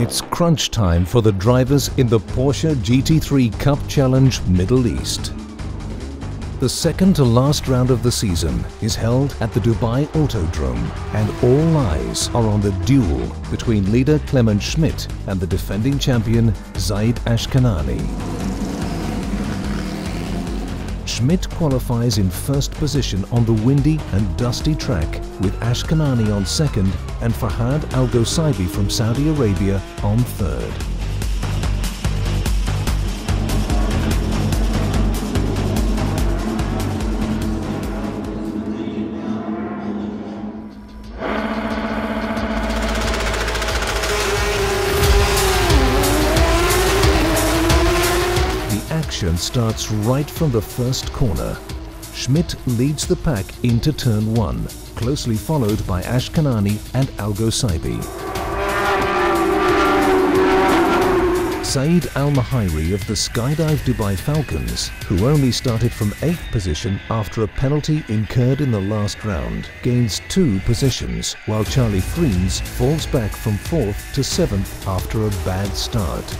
It's crunch time for the drivers in the Porsche GT3 Cup Challenge Middle East. The second to last round of the season is held at the Dubai Autodrome, and all eyes are on the duel between leader Clemens Schmid and the defending champion Zaid Ashkanani. Schmid qualifies in first position on the windy and dusty track, with Ashkanani on second and Fahad Al-Ghosaibi from Saudi Arabia on third. Starts right from the first corner. Schmid leads the pack into turn one, closely followed by Ashkanani and Al-Ghosaibi. Saeed Al-Mahiri of the Skydive Dubai Falcons, who only started from 8th position after a penalty incurred in the last round, gains 2 positions, while Charlie Frese falls back from 4th to 7th after a bad start.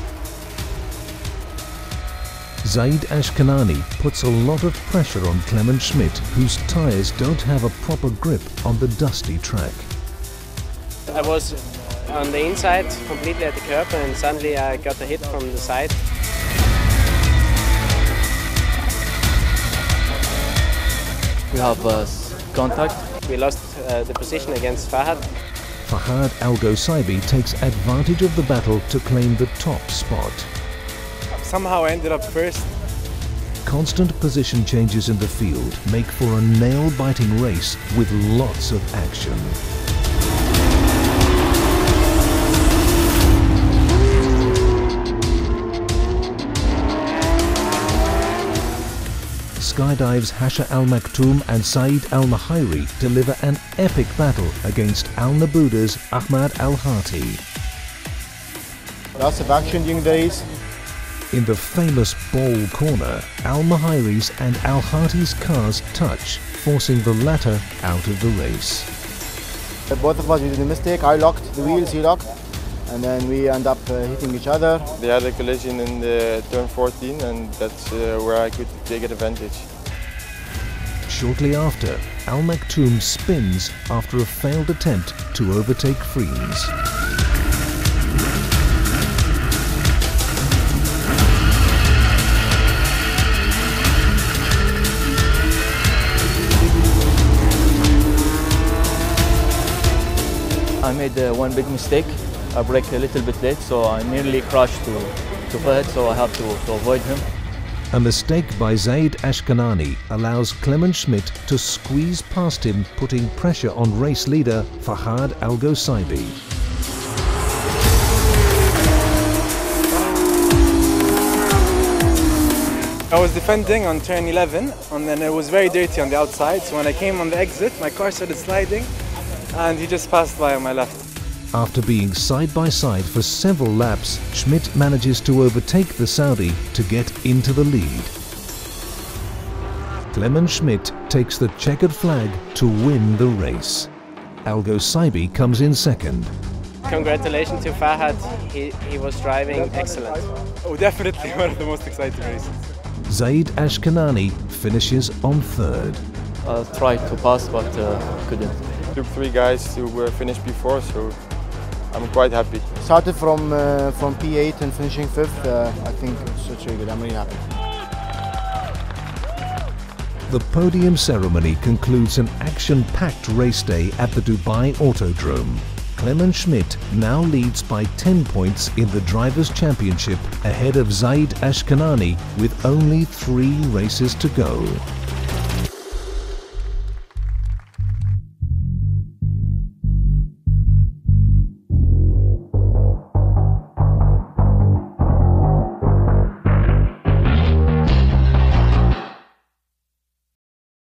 Zaid Ashkanani puts a lot of pressure on Clemens Schmid, whose tyres don't have a proper grip on the dusty track. I was on the inside, completely at the curb, and suddenly I got a hit from the side. We have contact. We lost the position against Fahad. Fahad Al-Ghosaibi takes advantage of the battle to claim the top spot. Somehow I ended up first. Constant position changes in the field make for a nail-biting race with lots of action. Skydive's Hasha Al Maktoum and Saeed Al-Mahiri deliver an epic battle against Al-Nabuda's Ahmad Al Harthi. Lots of action during the race. In the famous ball corner, Al-Mahiri's and Al-Harthi's cars touch, forcing the latter out of the race. Both of us did a mistake. I locked the wheels, he locked, and then we end up hitting each other. They had a collision in the turn 14, and that's where I could take an advantage. Shortly after, Al Maktoum spins after a failed attempt to overtake Frese. I made one big mistake. I braked a little bit late, so I nearly crashed to Fahad, so I have to avoid him. A mistake by Zaid Ashkanani allows Clemens Schmid to squeeze past him, putting pressure on race leader Fahad Al-Ghosaibi. I was defending on turn 11, and then it was very dirty on the outside, so when I came on the exit, my car started sliding, and he just passed by on my left. After being side by side for several laps, Schmid manages to overtake the Saudi to get into the lead. Clemens Schmid takes the checkered flag to win the race. Al-Ghosaibi comes in second. Congratulations to Fahad, he was driving excellent. Oh, definitely one of the most exciting races. Zaid Ashkanani finishes on third. I tried to pass, but couldn't. Took 3 guys to finish before, so I'm quite happy. Started from P8 and finishing 5th, I think it's really good. I'm really happy. The podium ceremony concludes an action-packed race day at the Dubai Autodrome. Clemens Schmid now leads by 10 points in the Drivers' Championship, ahead of Zaid Ashkanani with only 3 races to go.